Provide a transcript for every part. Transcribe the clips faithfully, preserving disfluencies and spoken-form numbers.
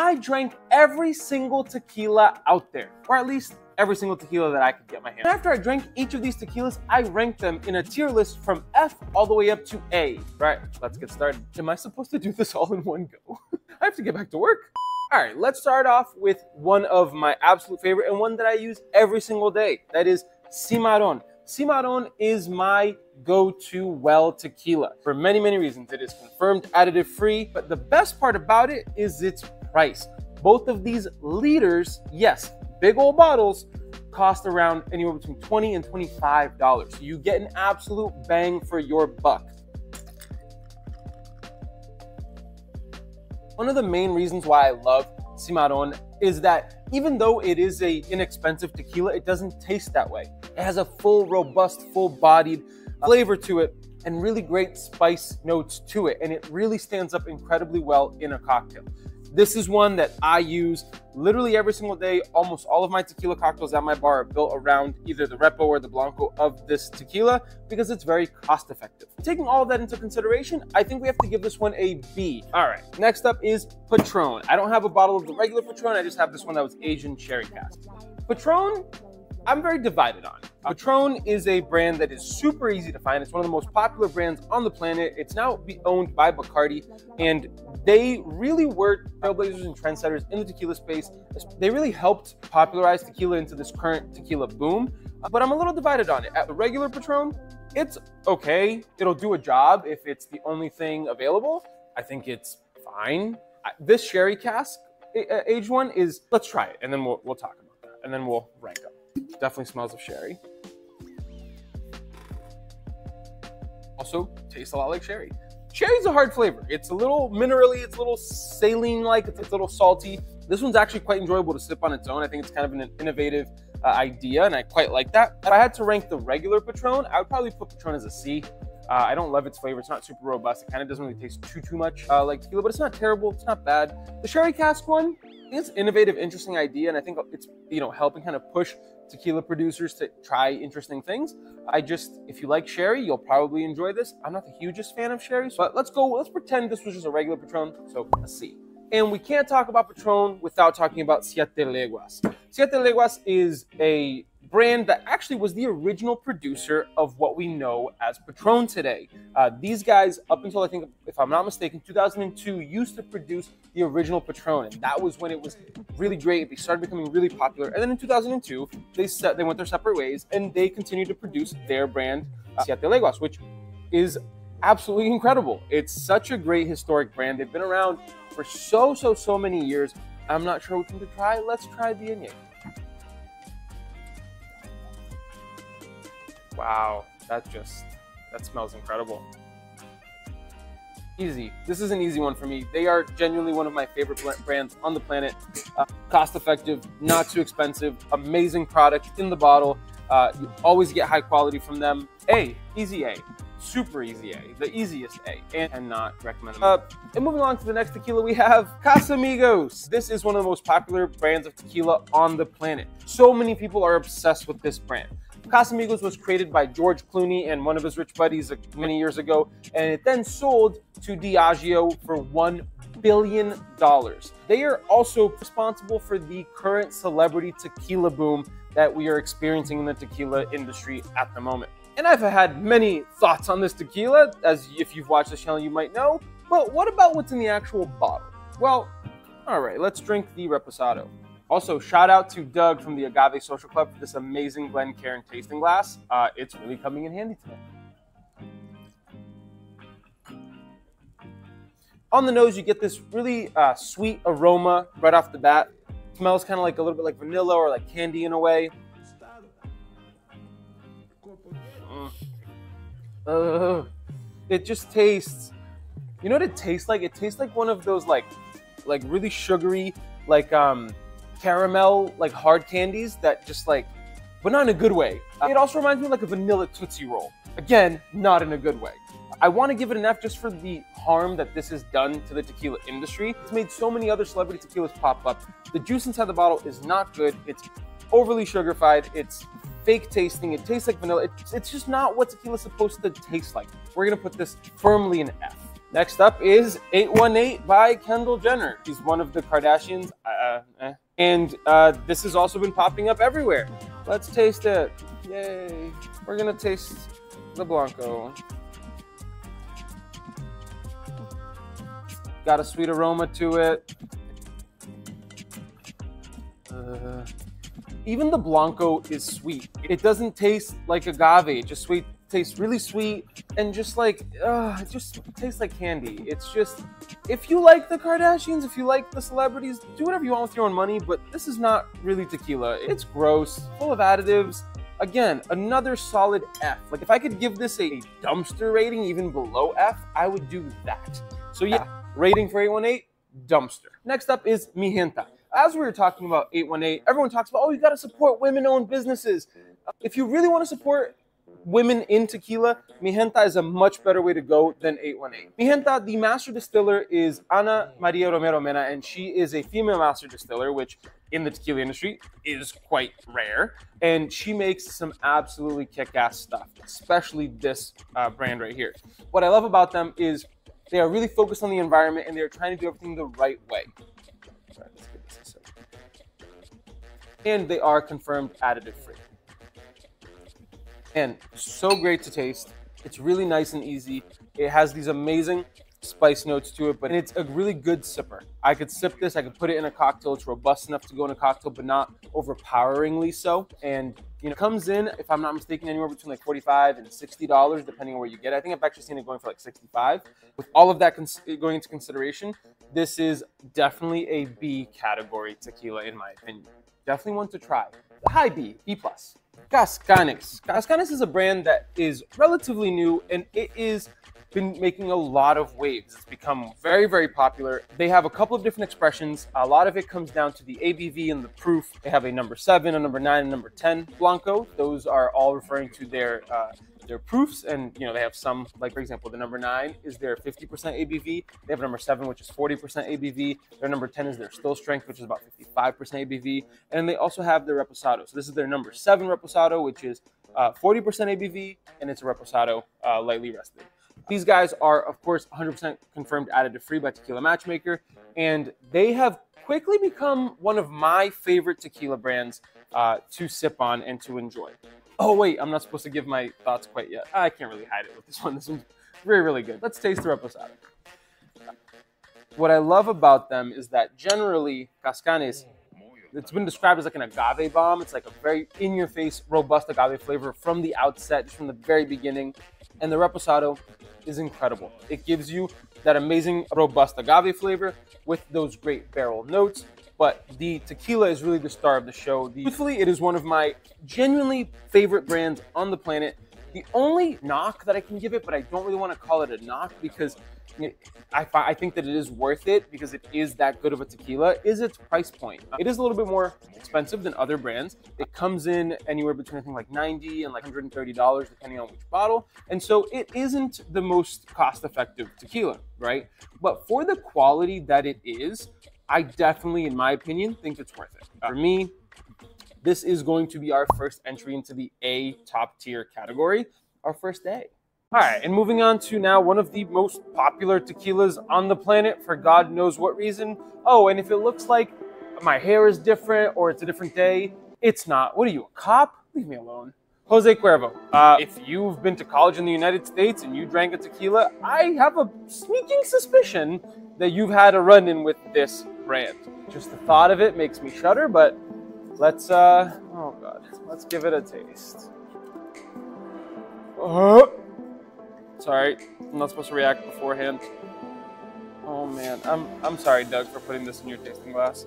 I drank every single tequila out there, or at least every single tequila that I could get my hands on. After I drank each of these tequilas, I ranked them in a tier list from F all the way up to A. Right, let's get started. Am I supposed to do this all in one go? I have to get back to work. All right, let's start off with one of my absolute favorite and one that I use every single day. That is Cimarron. Cimarron is my go-to well tequila for many, many reasons. It is confirmed additive-free, but the best part about it is its price. Both of these liters, yes, big old bottles, cost around anywhere between twenty and twenty-five dollars. So you get an absolute bang for your buck. One of the main reasons why I love Cimarron is that even though it is a inexpensive tequila, it doesn't taste that way. It has a full, robust, full-bodied flavor to it and really great spice notes to it. And it really stands up incredibly well in a cocktail. This is one that I use literally every single day. Almost all of my tequila cocktails at my bar are built around either the Repo or the Blanco of this tequila because it's very cost effective. Taking all that into consideration, I think we have to give this one a B. All right, next up is Patron. I don't have a bottle of the regular Patron. I just have this one that was Asian cherry cask. Patron, I'm very divided on. Patron is a brand that is super easy to find. It's one of the most popular brands on the planet. It's now owned by Bacardi, and they really were trailblazers and trendsetters in the tequila space. They really helped popularize tequila into this current tequila boom, but I'm a little divided on it. At the regular Patron, it's okay. It'll do a job if it's the only thing available. I think it's fine. This sherry cask aged one is, let's try it, and then we'll, we'll talk about that, and then we'll rank up. Definitely smells of sherry. Also tastes a lot like sherry. Sherry's a hard flavor. It's a little minerally, it's a little saline-like, it's a little salty. This one's actually quite enjoyable to sip on its own. I think it's kind of an innovative uh, idea, and I quite like that. If I had to rank the regular Patron, I would probably put Patron as a C. Uh, I don't love its flavor. It's not super robust. It kind of doesn't really taste too, too much uh, like tequila, but it's not terrible. It's not bad. The sherry cask one is an innovative, interesting idea, and I think it's, you know, helping kind of push tequila producers to try interesting things. I just, if you like sherry, you'll probably enjoy this. I'm not the hugest fan of sherry, but let's go, let's pretend this was just a regular Patron, so a C. And we can't talk about Patron without talking about Siete Leguas. Siete Leguas is a brand that actually was the original producer of what we know as Patron today. Uh, these guys, up until I think, if I'm not mistaken, two thousand two, used to produce the original Patron, and that was when it was really great. They started becoming really popular, and then in two thousand two, they set, they went their separate ways, and they continued to produce their brand, uh, Siete Leguas, which is absolutely incredible. It's such a great historic brand. They've been around for so, so, so many years. I'm not sure which one to try. Let's try the Añejo. Wow, that just, that smells incredible. Easy. This is an easy one for me. They are genuinely one of my favorite brands on the planet. Uh, cost effective, not too expensive, amazing product in the bottle. Uh, you always get high quality from them. A, easy A, super easy A, the easiest A, and, and not recommended. Uh, and moving on to the next tequila, we have Casamigos. This is one of the most popular brands of tequila on the planet. So many people are obsessed with this brand. Casamigos was created by George Clooney and one of his rich buddies many years ago, and it then sold to Diageo for one billion dollars. They are also responsible for the current celebrity tequila boom that we are experiencing in the tequila industry at the moment. And I've had many thoughts on this tequila, as if you've watched this channel you might know, but what about what's in the actual bottle? Well, all right, let's drink the Reposado. Also, shout out to Doug from the Agave Social Club for this amazing Glencairn tasting glass. Uh, it's really coming in handy today. On the nose, you get this really uh, sweet aroma right off the bat. It smells kind of like a little bit like vanilla or like candy in a way. Mm. Uh, it just tastes, you know what it tastes like? It tastes like one of those like, like really sugary, like, um, caramel, like hard candies that just like, but not in a good way. It also reminds me of like a vanilla Tootsie Roll. Again, not in a good way. I want to give it an F just for the harm that this has done to the tequila industry. It's made so many other celebrity tequilas pop up. The juice inside the bottle is not good. It's overly sugarified. It's fake tasting. It tastes like vanilla. It's just not what tequila is supposed to taste like. We're going to put this firmly in F. Next up is eight one eight by Kendall Jenner. She's one of the Kardashians. Uh, eh. And uh, this has also been popping up everywhere. Let's taste it. Yay. We're going to taste the Blanco. Got a sweet aroma to it. Uh, even the Blanco is sweet. It doesn't taste like agave. Just sweet. Tastes really sweet and just like, uh, it just tastes like candy. It's just, if you like the Kardashians, if you like the celebrities, do whatever you want with your own money, but this is not really tequila. It's gross, full of additives. Again, another solid F. Like if I could give this a dumpster rating even below F, I would do that. So yeah, rating for eight one eight, dumpster. Next up is Mijenta. As we were talking about eight one eight, everyone talks about, oh, you gotta support women-owned businesses. If you really wanna support women in tequila, Mijenta is a much better way to go than eight one eight. Mijenta, the master distiller is Ana Maria Romero Mena, and she is a female master distiller, which in the tequila industry is quite rare. And she makes some absolutely kick-ass stuff, especially this uh, brand right here. What I love about them is they are really focused on the environment and they're trying to do everything the right way. Sorry, let's get this aside. And they are confirmed additive-free. And so great to taste. It's really nice and easy. It has these amazing spice notes to it, but it's a really good sipper. I could sip this, I could put it in a cocktail. It's robust enough to go in a cocktail, but not overpoweringly so. And you know, it comes in, if I'm not mistaken, anywhere between like forty-five and sixty dollars, depending on where you get it. I think I've actually seen it going for like sixty-five. With all of that going into consideration, this is definitely a B category tequila in my opinion. Definitely one to try. High B, B plus. Cascanes. Cascanes is a brand that is relatively new and it is been making a lot of waves. It's become very, very popular. They have a couple of different expressions. A lot of it comes down to the A B V and the proof. They have a number seven, a number nine, a number ten Blanco. Those are all referring to their uh, their proofs. And you know, they have some, like for example, the number nine is their fifty percent A B V. They have number seven, which is forty percent A B V. Their number ten is their still strength, which is about fifty-five percent A B V. And they also have their Reposado. So this is their number seven Reposado, which is uh, forty percent A B V, and it's a Reposado uh, lightly rested. These guys are, of course, one hundred percent confirmed additive-free by Tequila Matchmaker, and they have quickly become one of my favorite tequila brands uh, to sip on and to enjoy. Oh, wait, I'm not supposed to give my thoughts quite yet. I can't really hide it with this one. This one's really, really good. Let's taste the Reposado. What I love about them is that generally, Cascanes, it's been described as like an agave bomb. It's like a very in-your-face, robust agave flavor from the outset, just from the very beginning. And the Reposado is incredible. It gives you that amazing, robust agave flavor with those great barrel notes. But the tequila is really the star of the show. Truthfully, it is one of my genuinely favorite brands on the planet. The only knock that I can give it, but I don't really want to call it a knock because I, I think that it is worth it because it is that good of a tequila, is its price point. It is a little bit more expensive than other brands. It comes in anywhere between I think like ninety and like one hundred thirty dollars depending on which bottle. And so it isn't the most cost-effective tequila, right? But for the quality that it is, I definitely, in my opinion, think it's worth it. For me, this is going to be our first entry into the A top tier category, our first A. All right, and moving on to now one of the most popular tequilas on the planet for God knows what reason. Oh, and if it looks like my hair is different or it's a different day, it's not. What are you, a cop? Leave me alone. Jose Cuervo. Uh, if you've been to college in the United States and you drank a tequila, I have a sneaking suspicion that you've had a run-in with this brand. Just the thought of it makes me shudder, but let's, uh, oh God, let's give it a taste. Oh. Sorry, I'm not supposed to react beforehand. Oh man, I'm I'm sorry, Doug, for putting this in your tasting glass.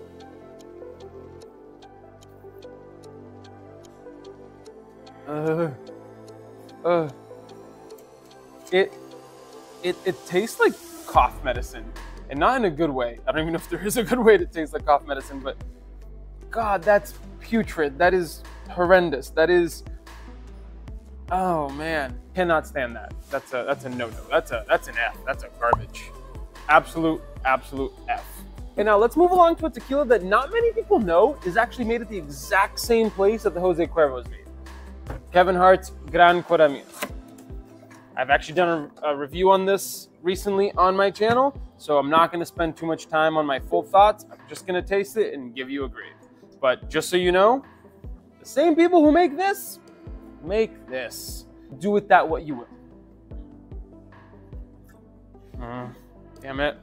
Uh, uh. It, it, it tastes like cough medicine, and not in a good way. I don't even know if there is a good way to taste like cough medicine, but God, that's putrid. That is horrendous. That is. Oh man, cannot stand that. That's a that's a no-no. That's a that's an F. That's a garbage. Absolute, absolute F. And now let's move along to a tequila that not many people know is actually made at the exact same place that the Jose Cuervo is made. Kevin Hart's Gran Coramino. I've actually done a, a review on this recently on my channel, so I'm not going to spend too much time on my full thoughts. I'm just going to taste it and give you a grade. But just so you know, the same people who make this, make this. Do with that what you will. Mm, damn it.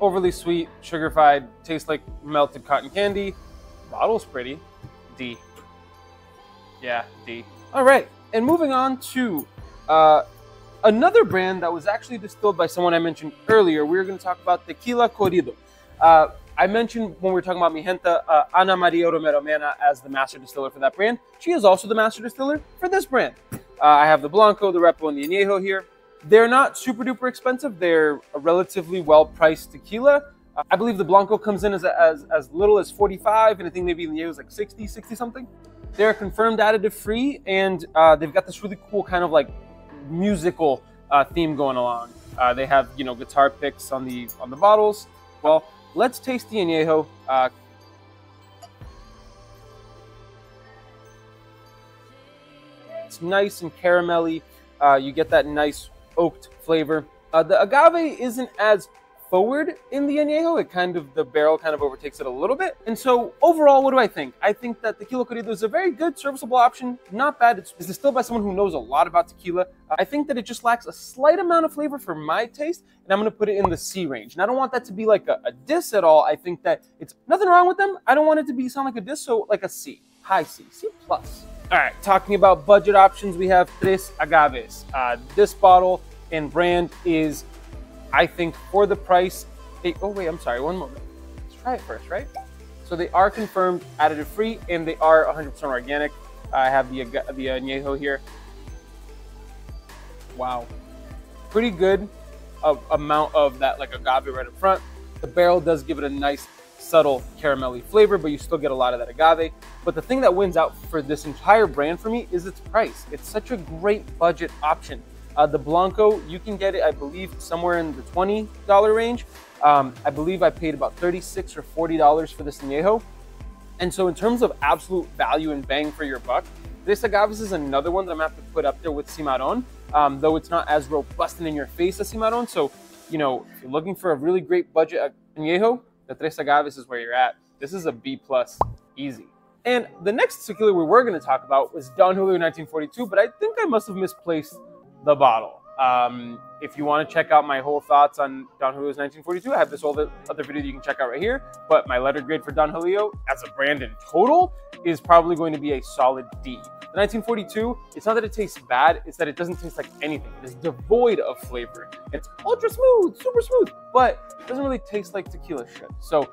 Overly sweet, sugar-fied, tastes like melted cotton candy. Bottle's pretty. D. Yeah, D. All right, and moving on to uh, another brand that was actually distilled by someone I mentioned earlier. We were going to talk about Tequila Corrido. Uh, I mentioned when we were talking about Mijenta, uh, Ana Maria Romero Mena as the master distiller for that brand. She is also the master distiller for this brand. Uh, I have the Blanco, the Repo, and the Añejo here. They're not super duper expensive. They're a relatively well-priced tequila. Uh, I believe the Blanco comes in as, as, as little as forty-five, and I think maybe the Añejo is like sixty, sixty-something. They're confirmed additive free, and uh, they've got this really cool kind of like musical uh, theme going along. Uh, they have, you know, guitar picks on the on the bottles. Well, let's taste the Añejo. Uh, it's nice and caramelly. Uh, you get that nice oaked flavor. Uh, the agave isn't as forward in the Añejo. It kind of, the barrel kind of overtakes it a little bit. And so overall, what do I think? I think that Tequila Corrido is a very good, serviceable option. Not bad. It's, it's distilled by someone who knows a lot about tequila. I think that it just lacks a slight amount of flavor for my taste, and I'm going to put it in the C range. And I don't want that to be like a, a diss at all. I think that it's nothing wrong with them. I don't want it to be sound like a diss, so like a C. High C. C plus. All right, talking about budget options, we have Tres Agaves. Uh, this bottle and brand is, I think, for the price, they, oh wait, I'm sorry, one moment. Let's try it first, right? So they are confirmed additive free, and they are one hundred percent organic. I have the, the Añejo here. Wow. Pretty good of amount of that like agave right up front. The barrel does give it a nice subtle caramelly flavor, but you still get a lot of that agave. But the thing that wins out for this entire brand for me is its price. It's such a great budget option. Uh, the Blanco, you can get it, I believe, somewhere in the twenty dollar range. Um, I believe I paid about thirty-six or forty dollars for this Añejo. And so in terms of absolute value and bang for your buck, Tres Agaves is another one that I'm going to have to put up there with Cimarron, um, though it's not as robust and in your face as Cimarron. So, you know, if you're looking for a really great budget Añejo, the Tres Agaves is where you're at. This is a B plus, easy. And the next tequila we were going to talk about was Don Julio nineteen forty-two, but I think I must have misplaced the bottle. Um, if you want to check out my whole thoughts on Don Julio's nineteen forty-two, I have this whole other video that you can check out right here. But my letter grade for Don Julio as a brand in total is probably going to be a solid D. The nineteen forty-two, it's not that it tastes bad, it's that it doesn't taste like anything. It is devoid of flavor. It's ultra smooth, super smooth, but it doesn't really taste like tequila should. So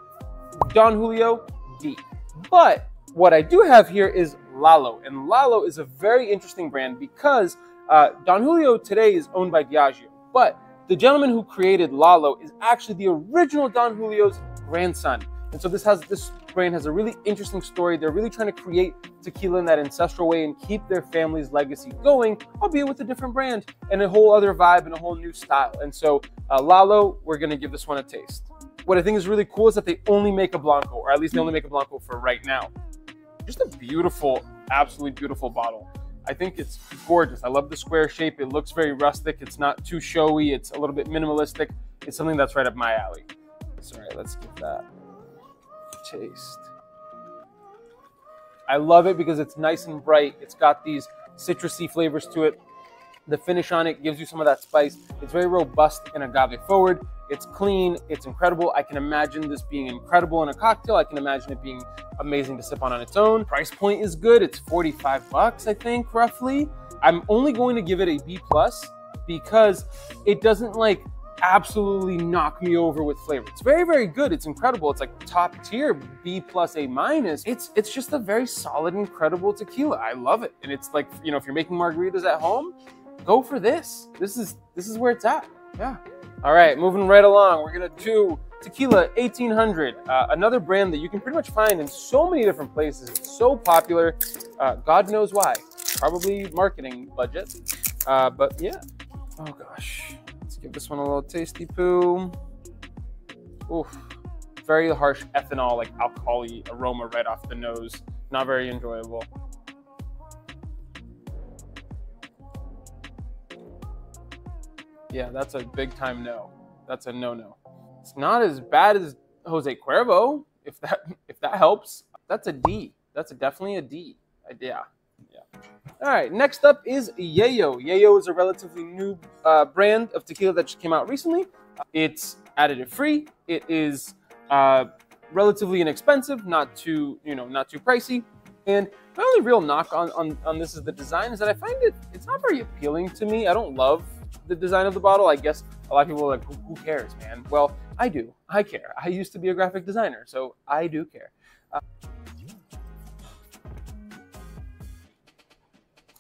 Don Julio, D. But what I do have here is Lalo, and Lalo is a very interesting brand because Uh, Don Julio today is owned by Diageo, but the gentleman who created Lalo is actually the original Don Julio's grandson. And so this has this brand has a really interesting story. They're really trying to create tequila in that ancestral way and keep their family's legacy going, albeit with a different brand and a whole other vibe and a whole new style. And so uh, Lalo, we're going to give this one a taste. What I think is really cool is that they only make a Blanco, or at least they only make a Blanco for right now. Just a beautiful, absolutely beautiful bottle. I think it's gorgeous. I love the square shape. It looks very rustic. It's not too showy. It's a little bit minimalistic. It's something that's right up my alley. Sorry, let's give that a taste. I love it because it's nice and bright. It's got these citrusy flavors to it. The finish on it gives you some of that spice. It's very robust and agave forward. It's clean. It's incredible. I can imagine this being incredible in a cocktail. I can imagine it being amazing to sip on on its own. Price point is good. It's forty-five bucks, I think, roughly. I'm only going to give it a B plus because it doesn't like absolutely knock me over with flavor. It's very, very good. It's incredible. It's like top tier B plus, A minus. It's, it's just a very solid, incredible tequila. I love it. And it's like, you know, if you're making margaritas at home, go for this. This is this is where it's at. Yeah. All right, moving right along. We're gonna do Tequila eighteen hundred, uh, another brand that you can pretty much find in so many different places. It's so popular, uh, God knows why. Probably marketing budget, uh, but yeah. Oh gosh, let's give this one a little tasty poo. Oof, very harsh ethanol, like alcohol-y aroma right off the nose. Not very enjoyable. Yeah, that's a big time no. That's a no-no. It's not as bad as Jose Cuervo, if that if that helps. That's a D. That's a, definitely a D. I, yeah. Yeah. All right, next up is Yayo. Yayo is a relatively new uh, brand of tequila that just came out recently. It's additive-free. It is uh, relatively inexpensive, not too, you know, not too pricey. And my only real knock on, on, on this is the design is that I find it, it's not very appealing to me. I don't love the design of the bottle. I guess a lot of people are like, who cares, man? Well, I do. I care. I used to be a graphic designer, so I do care. Uh,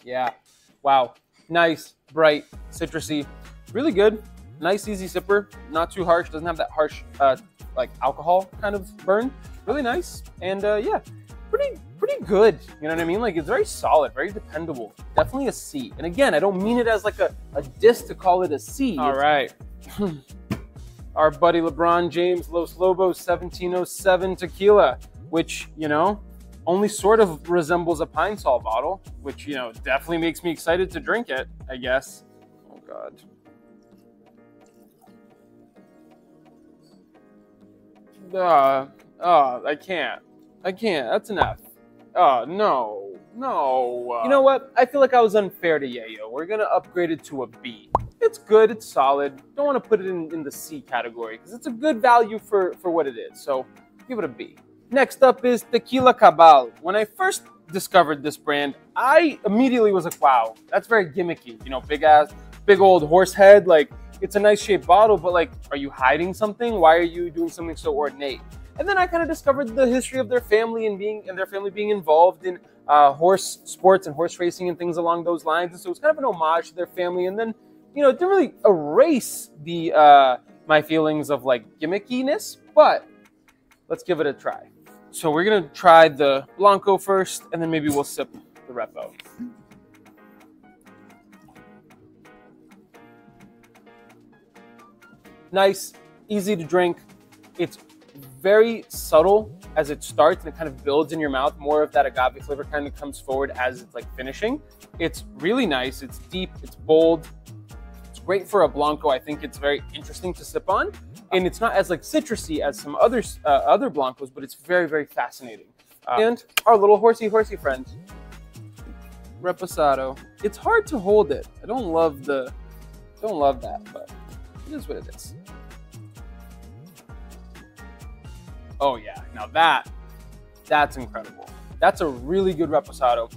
yeah. Wow. Nice, bright, citrusy. Really good. Nice, easy sipper. Not too harsh. Doesn't have that harsh, uh, like, alcohol kind of burn. Really nice. And, uh, yeah, pretty... pretty good, you know what I mean? Like, it's very solid, very dependable. Definitely a C. And again, I don't mean it as like a, a diss to call it a C. All right. Our buddy LeBron James, Los Lobos seventeen oh seven tequila, which, you know, only sort of resembles a pine sol bottle, which, you know, definitely makes me excited to drink it, I guess. Oh, God. Uh, oh, I can't. I can't. That's enough. Oh, no, no. Uh, you know what? I feel like I was unfair to Yayo. We're going to upgrade it to a B. It's good. It's solid. Don't want to put it in, in the C category because it's a good value for, for what it is. So give it a B. Next up is Tequila Cabal. When I first discovered this brand, I immediately was like, wow, that's very gimmicky. You know, big ass, big old horse head. Like, it's a nice shaped bottle, but like, are you hiding something? Why are you doing something so ornate? And then I kind of discovered the history of their family and being and their family being involved in uh, horse sports and horse racing and things along those lines. And so it's kind of an homage to their family. And then, you know, it didn't really erase the uh, my feelings of like gimmickiness, but let's give it a try. So we're gonna try the Blanco first, and then maybe we'll sip the Repo. Nice, easy to drink. It's very subtle as it starts, and it kind of builds in your mouth. More of that agave flavor kind of comes forward as it's like finishing. It's really nice. It's deep. It's bold. It's great for a Blanco. I think it's very interesting to sip on, and it's not as like citrusy as some other uh, other Blancos, but it's very, very fascinating. Uh, and our little horsey horsey friend, Reposado. It's hard to hold it. I don't love the, don't love that, but it is what it is. Oh yeah, now that, that's incredible. That's a really good Reposado.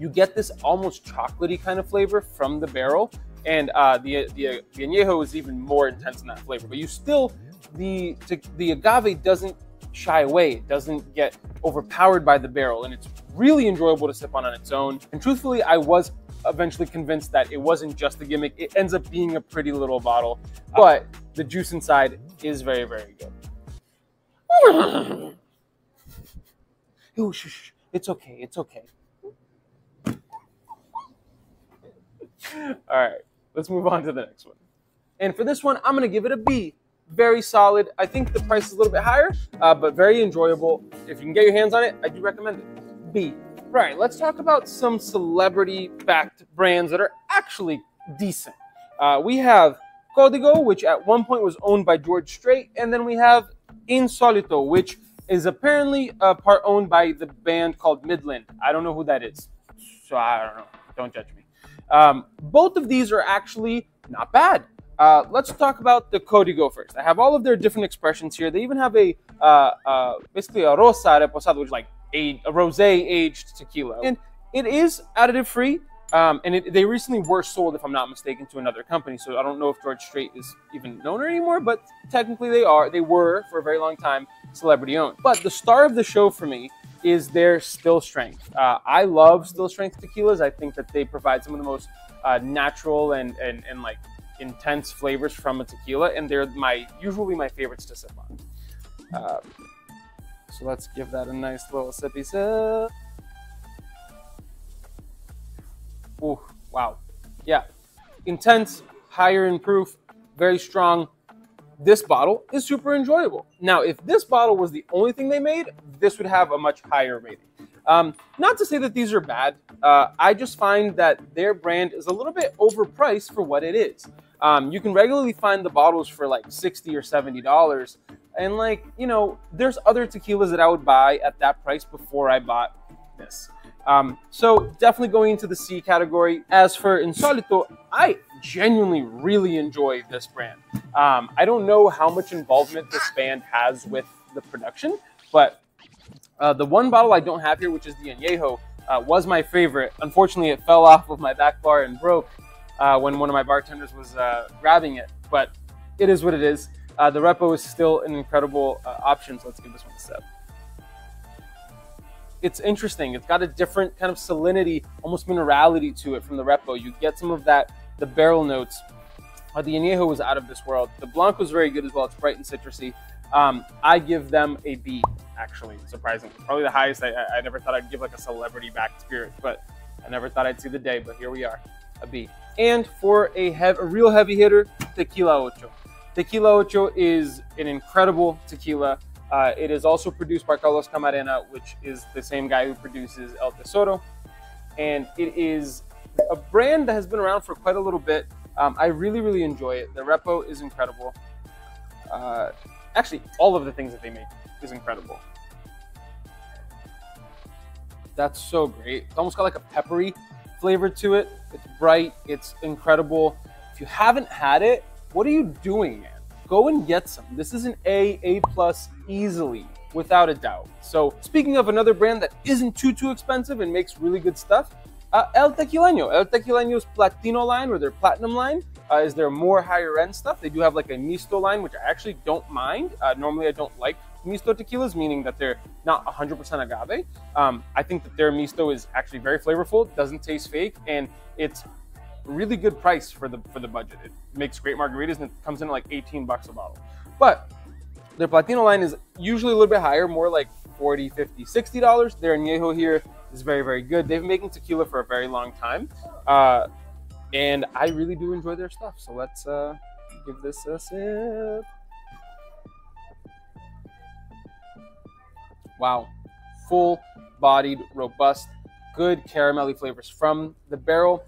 You get this almost chocolatey kind of flavor from the barrel, and uh, the, the, the Añejo is even more intense in that flavor, but you still, the, the agave doesn't shy away. It doesn't get overpowered by the barrel, and it's really enjoyable to sip on on its own. And truthfully, I was eventually convinced that it wasn't just a gimmick. It ends up being a pretty little bottle, but the juice inside is very, very good. It's okay, it's okay. All right, let's move on to the next one. And for this one, I'm gonna give it a B. Very solid. I think the price is a little bit higher, uh, but very enjoyable. If you can get your hands on it, I do recommend it. B. All right, let's talk about some celebrity-backed brands that are actually decent. Uh, we have Código, which at one point was owned by George Strait, and then we have Insolito, which is apparently a part owned by the band called Midland. I don't know who that is, so I don't know. Don't judge me. Um, both of these are actually not bad. Uh, let's talk about the Código first. I have all of their different expressions here. They even have a uh, uh, basically a rosa reposado, which is like a, a rosé aged tequila, and it is additive free. Um, and it, they recently were sold, if I'm not mistaken, to another company. So I don't know if George Strait is even an owner anymore, but technically they are. They were, for a very long time, celebrity-owned. But the star of the show for me is their still strength. Uh, I love still strength tequilas. I think that they provide some of the most uh, natural and, and, and like intense flavors from a tequila. And they're my usually my favorites to sip on. Uh, so let's give that a nice little sippy sip. Ooh, wow. Yeah. Intense, higher in proof, very strong. This bottle is super enjoyable. Now, if this bottle was the only thing they made, this would have a much higher rating. Um, not to say that these are bad. Uh, I just find that their brand is a little bit overpriced for what it is. Um, you can regularly find the bottles for like sixty or seventy dollars. And like, you know, there's other tequilas that I would buy at that price before I bought this. Um, so definitely going into the C category. As for Insolito, I genuinely really enjoy this brand. Um, I don't know how much involvement this band has with the production, but uh, the one bottle I don't have here, which is the Añejo, uh, was my favorite. Unfortunately, it fell off of my back bar and broke uh, when one of my bartenders was uh, grabbing it, but it is what it is. Uh, the Repo is still an incredible uh, option, so let's give this one a sip. It's interesting. It's got a different kind of salinity, almost minerality to it from the Repo. You get some of that, the barrel notes. Uh, the Añejo was out of this world. The Blanco is very good as well. It's bright and citrusy. Um, I give them a B, actually, surprisingly. Probably the highest. I, I never thought I'd give like a celebrity-backed spirit, but I never thought I'd see the day, but here we are, a B. And for a, hev a real heavy hitter, Tequila Ocho. Tequila Ocho is an incredible tequila. Uh, it is also produced by Carlos Camarena, which is the same guy who produces El Tesoro. And it is a brand that has been around for quite a little bit. Um, I really, really enjoy it. The Repo is incredible. Uh, actually, all of the things that they make is incredible. That's so great. It's almost got like a peppery flavor to it. It's bright. It's incredible. If you haven't had it, what are you doing, man? Go and get some. This is an A, A plus easily, without a doubt. So speaking of another brand that isn't too, too expensive and makes really good stuff, uh, El Tequileño. El Tequileño's Platino line, or their Platinum line, uh, is their more higher end stuff. They do have like a Misto line, which I actually don't mind. Uh, normally I don't like Misto tequilas, meaning that they're not one hundred percent agave. Um, I think that their Misto is actually very flavorful, doesn't taste fake, and it's really good price for the for the budget. It makes great margaritas and it comes in at like eighteen bucks a bottle. But their Platino line is usually a little bit higher, more like forty, fifty, sixty dollars. Their Añejo here is very, very good. They've been making tequila for a very long time, uh, and I really do enjoy their stuff. So let's uh, give this a sip. Wow, full-bodied, robust, good caramelly flavors from the barrel.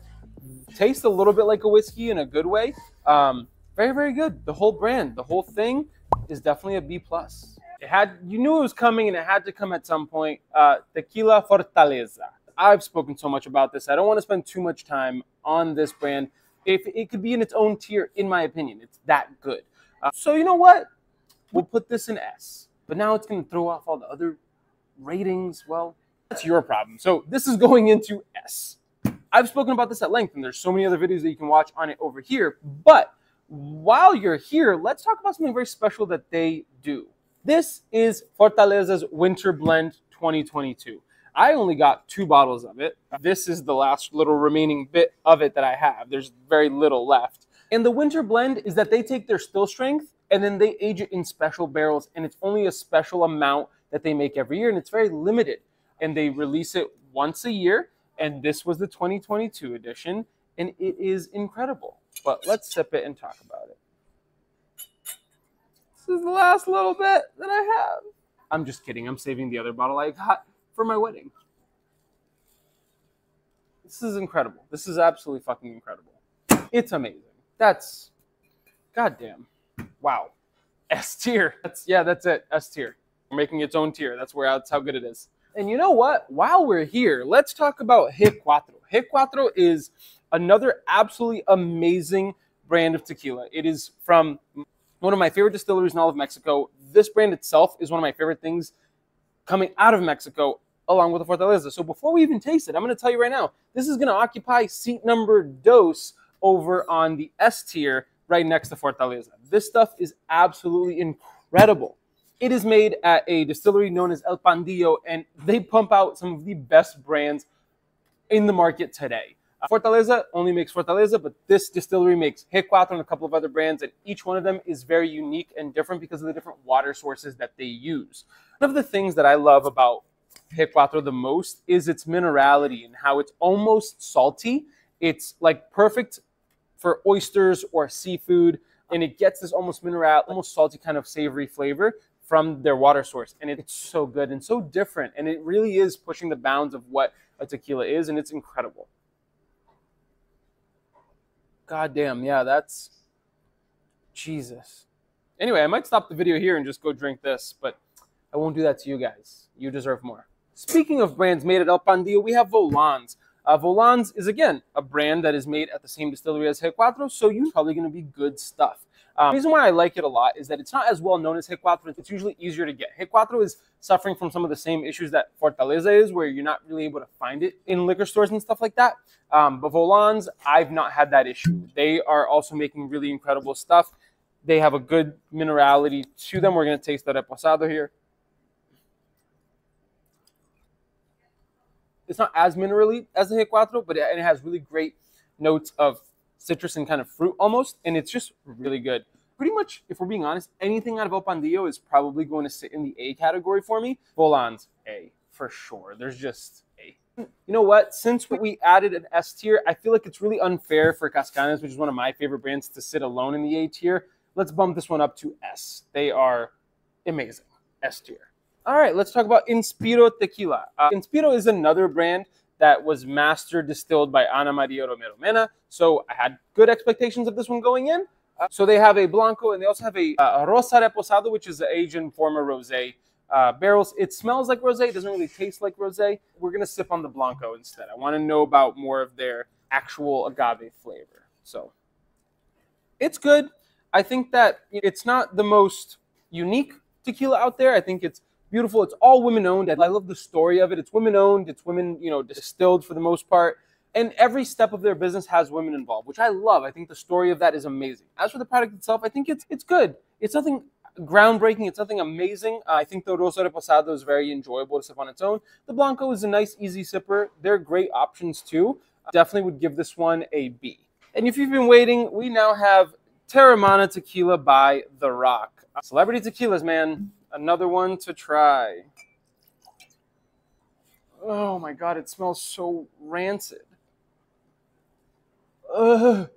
Tastes a little bit like a whiskey in a good way. Um, very, very good. The whole brand, the whole thing is definitely a B plus. It had, you knew it was coming and it had to come at some point. Uh, Tequila Fortaleza. I've spoken so much about this. I don't want to spend too much time on this brand. If it could be in its own tier, in my opinion, it's that good. Uh, so you know what? We'll put this in S. But now it's going to throw off all the other ratings. Well, that's your problem. So this is going into S. I've spoken about this at length, and there's so many other videos that you can watch on it over here. But while you're here, let's talk about something very special that they do. This is Fortaleza's Winter Blend twenty twenty-two. I only got two bottles of it. This is the last little remaining bit of it that I have. There's very little left. And the Winter Blend is that they take their still strength and then they age it in special barrels, and it's only a special amount that they make every year, and it's very limited. And they release it once a year. And this was the twenty twenty-two edition, and it is incredible. But let's sip it and talk about it. This is the last little bit that I have. I'm just kidding. I'm saving the other bottle I got for my wedding. This is incredible. This is absolutely fucking incredible. It's amazing. That's goddamn. Wow. S tier. That's, yeah, that's it. S tier. We're making its own tier. That's where that's how good it is. And you know what? While we're here, let's talk about Hecuatro. Hecuatro is another absolutely amazing brand of tequila. It is from one of my favorite distilleries in all of Mexico. This brand itself is one of my favorite things coming out of Mexico, along with the Fortaleza. So before we even taste it, I'm going to tell you right now, this is going to occupy seat number dos over on the S tier right next to Fortaleza. This stuff is absolutely incredible. It is made at a distillery known as El Pandillo, and they pump out some of the best brands in the market today. Uh, Fortaleza only makes Fortaleza, but this distillery makes Hecuatro and a couple of other brands, and each one of them is very unique and different because of the different water sources that they use. One of the things that I love about Hecuatro the most is its minerality and how it's almost salty. It's like perfect for oysters or seafood, and it gets this almost mineral, almost salty kind of savory flavor from their water source, and it's so good and so different, and it really is pushing the bounds of what a tequila is, and it's incredible. God damn, yeah, that's Jesus. Anyway, I might stop the video here and just go drink this, but I won't do that to you guys. You deserve more. Speaking of brands made at El Pandillo, we have Volans. Uh, Volans is, again, a brand that is made at the same distillery as Hecuatro, so you're probably going to be good stuff. Um, the reason why I like it a lot is that it's not as well known as Hecuatro. It's usually easier to get. Hecuatro is suffering from some of the same issues that Fortaleza is, where you're not really able to find it in liquor stores and stuff like that. Um, but Volans, I've not had that issue. They are also making really incredible stuff. They have a good minerality to them. We're going to taste the reposado here. It's not as minerally as the Hecuatro, but it, and it has really great notes of citrus and kind of fruit almost, and it's just really good. Pretty much, if we're being honest, anything out of El Pandillo is probably going to sit in the A category for me. Volans, A, for sure. There's just A. You know what? Since we added an S tier, I feel like it's really unfair for Cascanes, which is one of my favorite brands, to sit alone in the A tier. Let's bump this one up to S. They are amazing. S tier. All right, let's talk about Inspiro Tequila. Uh, Inspiro is another brand that was master distilled by Ana Maria Romero Mena, so I had good expectations of this one going in. Uh, so they have a Blanco, and they also have a uh, Rosa Reposado, which is the aged and former Rosé uh, barrels. It smells like Rosé. It doesn't really taste like Rosé. We're going to sip on the Blanco instead. I want to know about more of their actual agave flavor. So it's good. I think that it's not the most unique tequila out there. I think it's beautiful. It's all women-owned. I love the story of it. It's women-owned. It's women, you know, distilled for the most part. And every step of their business has women involved, which I love. I think the story of that is amazing. As for the product itself, I think it's it's good. It's nothing groundbreaking. It's nothing amazing. Uh, I think the Rosa Reposado is very enjoyable to sip on its own. The Blanco is a nice, easy sipper. They're great options, too. I definitely would give this one a B. And if you've been waiting, we now have Terramana Tequila by The Rock. Uh, celebrity tequilas, man. Another one to try. Oh my God, it smells so rancid. Ugh,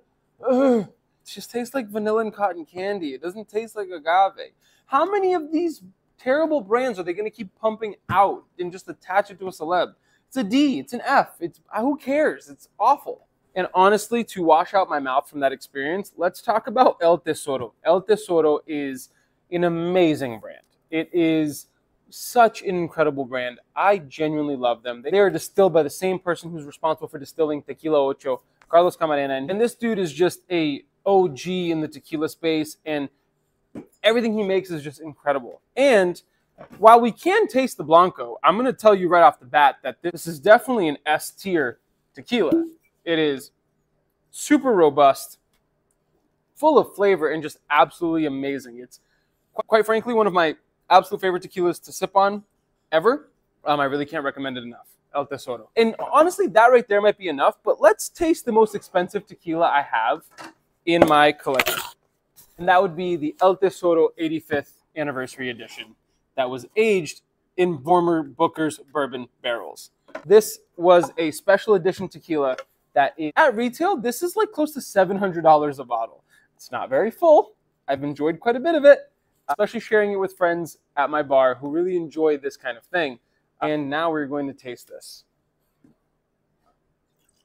ugh. It just tastes like vanilla and cotton candy. It doesn't taste like agave. How many of these terrible brands are they going to keep pumping out and just attach it to a celeb? It's a D, it's an F. It's, who cares? It's awful. And honestly, to wash out my mouth from that experience, let's talk about El Tesoro. El Tesoro is an amazing brand. It is such an incredible brand. I genuinely love them. They are distilled by the same person who's responsible for distilling Tequila Ocho, Carlos Camarena. And this dude is just a O G in the tequila space, and everything he makes is just incredible. And while we can taste the Blanco, I'm going to tell you right off the bat that this is definitely an S tier tequila. It is super robust, full of flavor, and just absolutely amazing. It's quite frankly one of my absolute favorite tequilas to sip on ever. Um, I really can't recommend it enough. El Tesoro. And honestly, that right there might be enough, but let's taste the most expensive tequila I have in my collection. And that would be the El Tesoro eighty-fifth Anniversary Edition that was aged in former Booker's bourbon barrels. This was a special edition tequila that is, at retail, this is like close to seven hundred dollars a bottle. It's not very full. I've enjoyed quite a bit of it, especially sharing it with friends at my bar who really enjoy this kind of thing. And now we're going to taste this.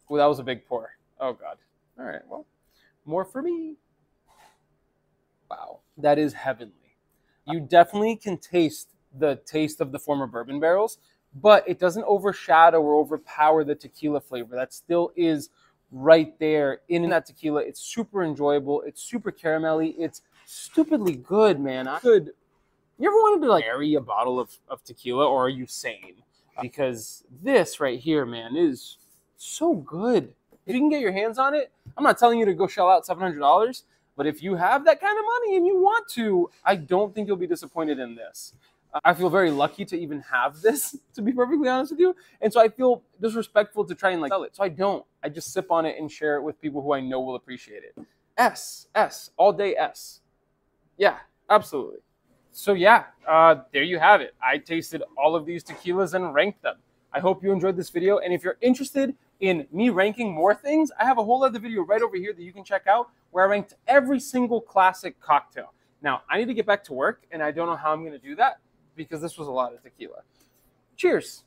Oh, that was a big pour. Oh, God. All right, well, more for me. Wow, that is heavenly. You definitely can taste the taste of the former bourbon barrels, but it doesn't overshadow or overpower the tequila flavor. That still is right there in that tequila. It's super enjoyable. It's super caramelly. It's stupidly good, man. I could. You ever wanted to like carry a bottle of, of tequila, or are you sane? Because this right here, man, is so good. If you can get your hands on it, I'm not telling you to go shell out seven hundred dollars, but if you have that kind of money and you want to, I don't think you'll be disappointed in this. I feel very lucky to even have this, to be perfectly honest with you. And so I feel disrespectful to try and like sell it. So I don't. I just sip on it and share it with people who I know will appreciate it. S, S, all day S. Yeah, absolutely. So yeah, uh, there you have it. I tasted all of these tequilas and ranked them. I hope you enjoyed this video. And if you're interested in me ranking more things, I have a whole other video right over here that you can check out where I ranked every single classic cocktail. Now, I need to get back to work, and I don't know how I'm going to do that because this was a lot of tequila. Cheers.